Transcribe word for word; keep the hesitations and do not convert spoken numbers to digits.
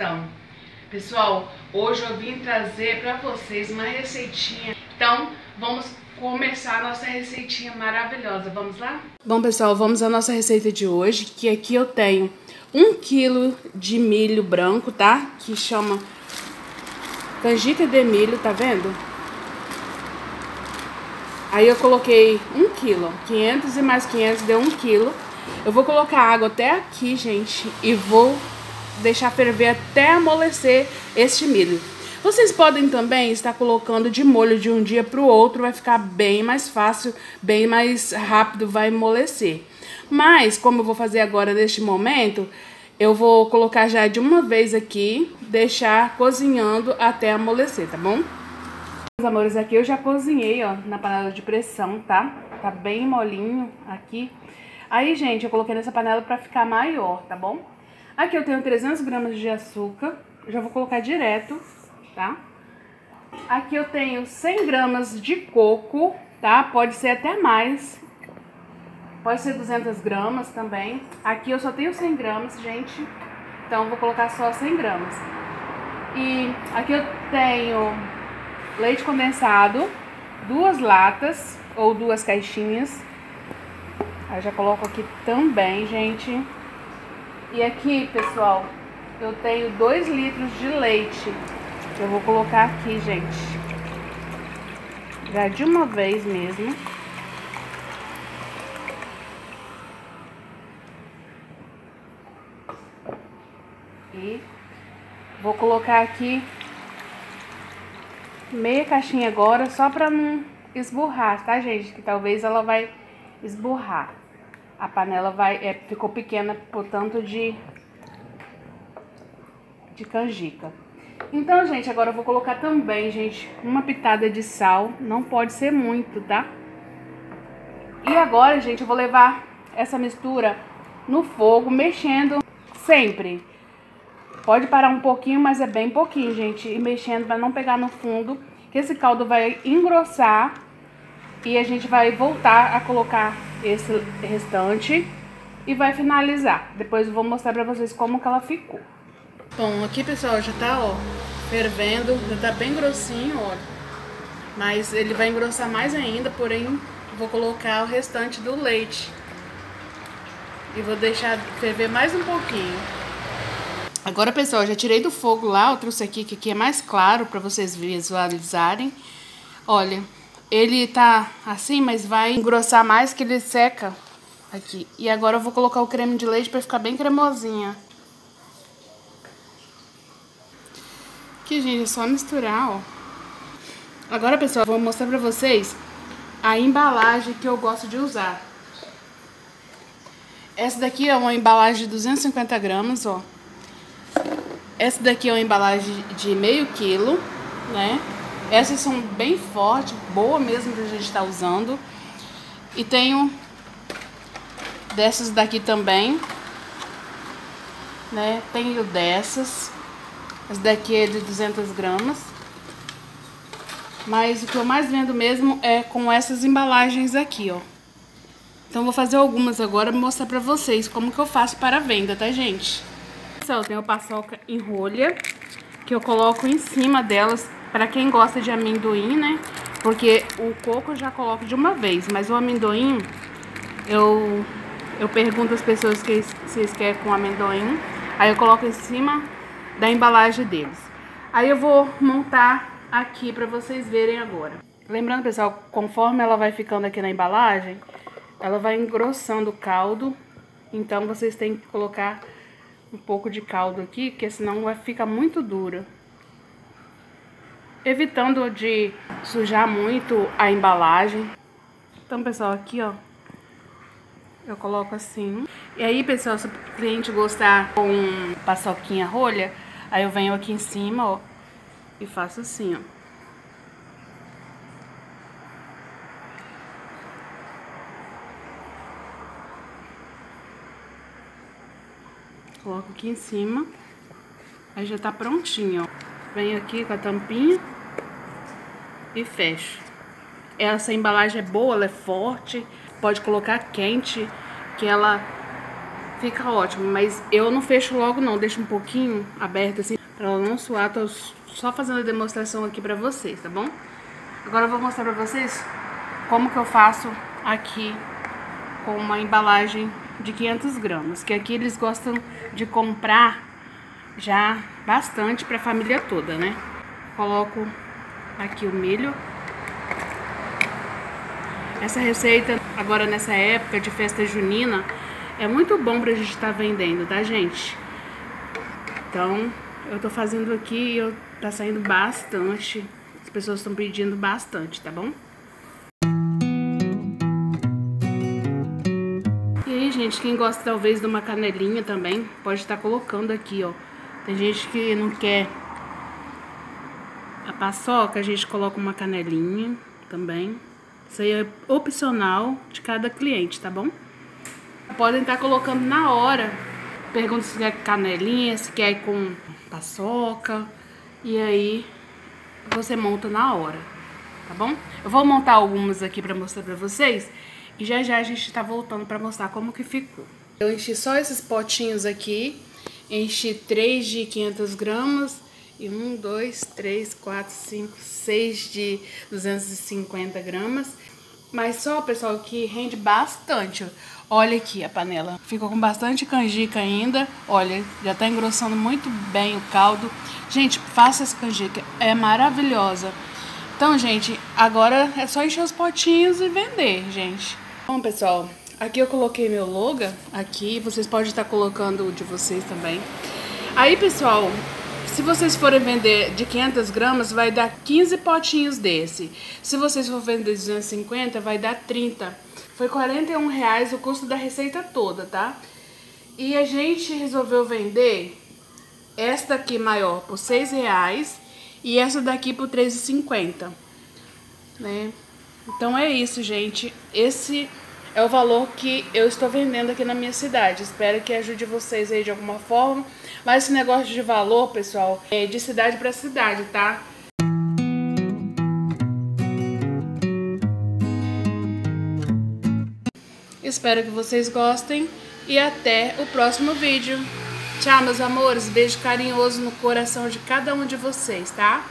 estão. Pessoal, hoje eu vim trazer para vocês uma receitinha. Então, vamos começar a nossa receitinha maravilhosa. Vamos lá? Bom, pessoal, vamos à nossa receita de hoje, que aqui eu tenho um quilo de milho branco, tá? Que chama canjica de milho, tá vendo? Aí eu coloquei um quilo, quinhentos e mais quinhentos deu um quilo. Eu vou colocar água até aqui, gente, e vou deixar ferver até amolecer este milho. Vocês podem também estar colocando de molho de um dia para o outro, vai ficar bem mais fácil, bem mais rápido, vai amolecer. Mas, como eu vou fazer agora neste momento, eu vou colocar já de uma vez aqui, deixar cozinhando até amolecer, tá bom? Meus amores, aqui eu já cozinhei, ó, na panela de pressão, tá? Tá bem molinho aqui. Aí, gente, eu coloquei nessa panela pra ficar maior, tá bom? Aqui eu tenho trezentos gramas de açúcar, já vou colocar direto, tá? Aqui eu tenho cem gramas de coco, tá? Pode ser até mais, pode ser duzentas gramas também. Aqui eu só tenho cem gramas, gente, então vou colocar só cem gramas. E aqui eu tenho leite condensado, duas latas ou duas caixinhas. Aí já coloco aqui também, gente. E aqui, pessoal, eu tenho dois litros de leite. Eu vou colocar aqui, gente. Já de uma vez mesmo. E vou colocar aqui meia caixinha agora, só pra não esburrar, tá, gente? Que talvez ela vai esburrar. A panela vai, é, ficou pequena por tanto de, de canjica. Então, gente, agora eu vou colocar também, gente, uma pitada de sal. Não pode ser muito, tá? E agora, gente, eu vou levar essa mistura no fogo, mexendo sempre. Pode parar um pouquinho, mas é bem pouquinho, gente. E mexendo para não pegar no fundo, que esse caldo vai engrossar. E a gente vai voltar a colocar esse restante e vai finalizar. Depois eu vou mostrar pra vocês como que ela ficou. Bom, aqui, pessoal, já tá, ó, fervendo. Já tá bem grossinho, ó. Mas ele vai engrossar mais ainda, porém, vou colocar o restante do leite. E vou deixar ferver mais um pouquinho. Agora, pessoal, já tirei do fogo lá. Eu trouxe aqui, que aqui é mais claro pra vocês visualizarem. Olha... Ele tá assim, mas vai engrossar mais que ele seca aqui. E agora eu vou colocar o creme de leite pra ficar bem cremosinha. Aqui, gente, é só misturar, ó. Agora, pessoal, eu vou mostrar pra vocês a embalagem que eu gosto de usar. Essa daqui é uma embalagem de duzentos e cinquenta gramas, ó. Essa daqui é uma embalagem de meio quilo, né? Essas são bem fortes, boa mesmo que a gente tá usando. E tenho dessas daqui também, né? Tenho dessas. Essa daqui é de duzentas gramas. Mas o que eu mais vendo mesmo é com essas embalagens aqui, ó. Então vou fazer algumas agora e mostrar pra vocês como que eu faço para a venda, tá, gente? Pessoal, eu tenho a paçoca em rolha, que eu coloco em cima delas. Para quem gosta de amendoim, né? Porque o coco eu já coloco de uma vez, mas o amendoim, eu, eu pergunto às pessoas que vocês querem com amendoim, aí eu coloco em cima da embalagem deles. Aí eu vou montar aqui para vocês verem agora. Lembrando, pessoal, conforme ela vai ficando aqui na embalagem, ela vai engrossando o caldo, então vocês têm que colocar um pouco de caldo aqui, porque senão vai ficar muito dura. Evitando de sujar muito a embalagem. Então, pessoal, aqui, ó, eu coloco assim. E aí, pessoal, se o cliente gostar com paçoquinha rolha, aí eu venho aqui em cima, ó, e faço assim, ó. Coloco aqui em cima. Aí já tá prontinho, ó. Venho aqui com a tampinha e fecho. Essa embalagem é boa, ela é forte, pode colocar quente, que ela fica ótimo, mas eu não fecho logo não, deixo um pouquinho aberto assim, pra ela não suar. Tô só fazendo a demonstração aqui pra vocês, tá bom? Agora eu vou mostrar pra vocês como que eu faço aqui com uma embalagem de quinhentas gramas, que aqui eles gostam de comprar já bastante pra família toda, né? Coloco aqui o milho. Essa receita, agora nessa época de festa junina, é muito bom pra gente estar vendendo, tá, gente? Então, eu tô fazendo aqui e eu, tá saindo bastante. As pessoas estão pedindo bastante, tá bom? E aí, gente, quem gosta talvez de uma canelinha também, pode estar colocando aqui, ó. Tem gente que não quer a paçoca, a gente coloca uma canelinha também. Isso aí é opcional de cada cliente, tá bom? Podem estar colocando na hora. Pergunta se quer canelinha, se quer com paçoca. E aí você monta na hora, tá bom? Eu vou montar algumas aqui pra mostrar pra vocês. E já já a gente tá voltando pra mostrar como que ficou. Eu enchi só esses potinhos aqui. Enchi três de quinhentas gramas. E um, dois, três, quatro, cinco, seis de duzentas e cinquenta gramas. Mas só, pessoal, que rende bastante. Olha aqui a panela. Ficou com bastante canjica ainda. Olha, já tá engrossando muito bem o caldo. Gente, faça essa canjica. É maravilhosa. Então, gente, agora é só encher os potinhos e vender, gente. Bom, pessoal, aqui eu coloquei meu logo. Aqui, vocês podem estar colocando o de vocês também. Aí, pessoal... Se vocês forem vender de quinhentas gramas, vai dar quinze potinhos desse. Se vocês for vender duzentos e cinquenta, vai dar trinta. Foi quarenta e um reais o custo da receita toda, tá? E a gente resolveu vender esta aqui maior por seis reais e essa daqui por três reais e cinquenta, né? Então é isso, gente. Esse é o valor que eu estou vendendo aqui na minha cidade. Espero que ajude vocês aí de alguma forma. Mas esse negócio de valor, pessoal, é de cidade para cidade, tá? Espero que vocês gostem e até o próximo vídeo. Tchau, meus amores. Beijo carinhoso no coração de cada um de vocês, tá?